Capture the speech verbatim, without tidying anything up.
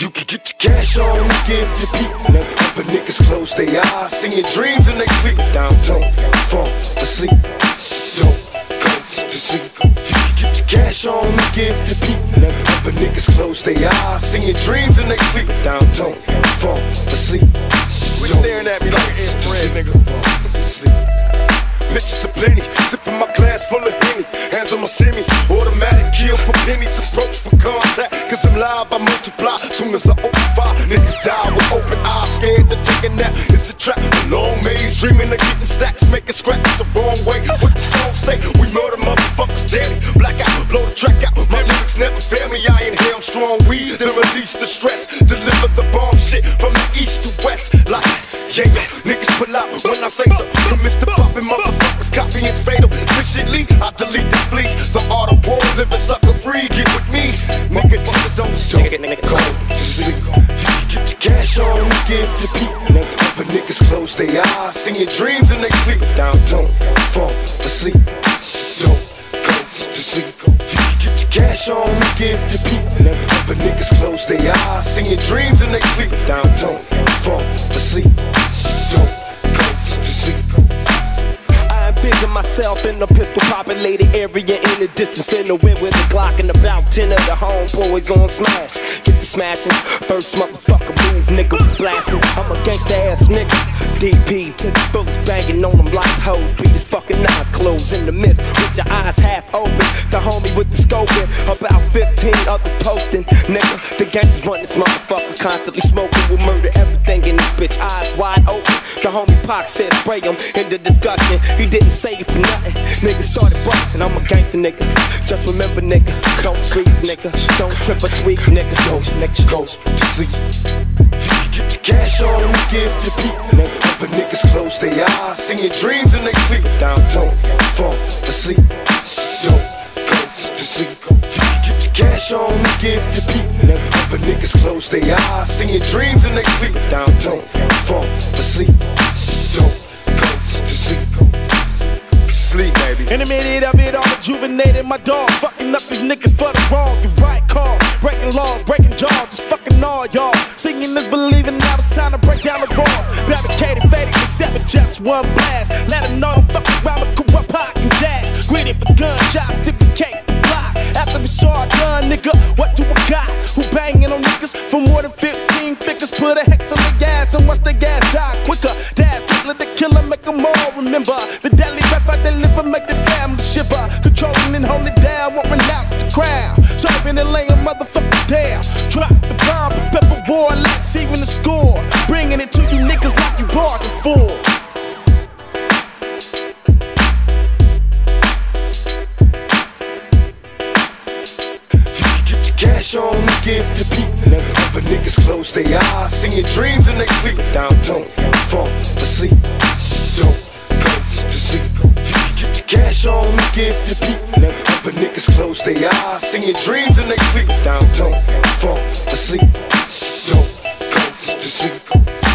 You can get your cash on, you give your peep. But niggas close their eyes, singing dreams in their sleep. Down, don't fall asleep, don't go to sleep. You can get your cash on, you give your peep. But niggas close their eyes, singing dreams in their sleep. Down, don't fall asleep. We staring at me like infrared, nigga. Fall asleep. Bitches are plenty, sipping my glass full of Henny. Hands on my semi, automatic kill for pennies. Approach for contact, cause I'm live, I multiply. Soon as I open fire, niggas die with open eyes. Scared to take a nap, it's a trap. A long maze, dreaming of getting stacks. Making scratches the wrong way, what the song say? We murder motherfuckers daily. Blackout, blow the track out. My lyrics never fail me, I inhale strong weed then release the stress, deliver the bomb shit from the east to west. Like, yeah, yeah, niggas pull out when I say so. Mister Poppin', motherfuckers copy is fatal. Efficiently, I delete the fleet. The art of war, living sucker free. Get with me, nigga, just don't stop. Go to sleep. You get your cash on, you give your people. But niggas close their eyes, singing dreams and they sleep. Down, don't fall asleep. Don't go to sleep. You get your cash on, you give your people. But niggas close their eyes, singing dreams and they sleep. Down, don't fall asleep. Don't go to sleep. Vision myself in a pistol populated area in the distance, in the wind with a Glock and about ten of the homeboys on smash. Get the smashing, first motherfucker move, nigga blasting. I'm a gangsta ass nigga, D P to the folks banging on them like hoes. Beat his fucking eyes closed in the mist with your eyes half open. The homie with the scoping, about fifteen others posting. Nigga, the gangsters run this motherfucker constantly smoking. We'll murder everything in this bitch, eyes wide open. The homie Pac said spray him in the discussion. He didn't say it for nothing. Niggas started busting. I'm a gangster, nigga. Just remember, nigga. Don't sleep, nigga. Don't trip or tweak, nigga. Don't let you go to sleep. You get your cash on, you give your people. But niggas close their eyes, singing dreams and they sleep. Down, don't fall asleep. Don't go to sleep. You get your cash on, you give your people. But niggas close their eyes, singing dreams and they sleep. Down, don't fall asleep. Don't go to sleep. Sleep, baby. In the minute of it, all rejuvenated my dog. Fucking up these niggas for the wrong. You right call, breaking laws, breaking jaws, just fucking all y'all. Singing is believing now it's time to break down the walls. Barricaded, faded, except with just one blast. Let them know I'm fucking round with Cooper, Pac, and Dad. Greeted with gunshots, duplicate the block. After we saw it done, nigga, what do we got? Who banging on niggas for more than fifteen figures? Put a hex on the gas and watch the gas die quicker. Dad's Hitler the killer, make them all remember. The deadly rap I deliver, make the family shiver. Controlling and holding down, won't renounce the crown. Serving and laying motherfuckers down. Drop the bomb, prepare for war, let's even the score. Bringing it to you niggas like you bargained for. Cash on, you give your people. But niggas close their eyes, singing dreams and they sleep. Down, don't fall asleep. Don't go to sleep. You get your cash on, you give your people. But niggas close their eyes, singing dreams and they sleep. Down, don't fall asleep. Don't go to sleep.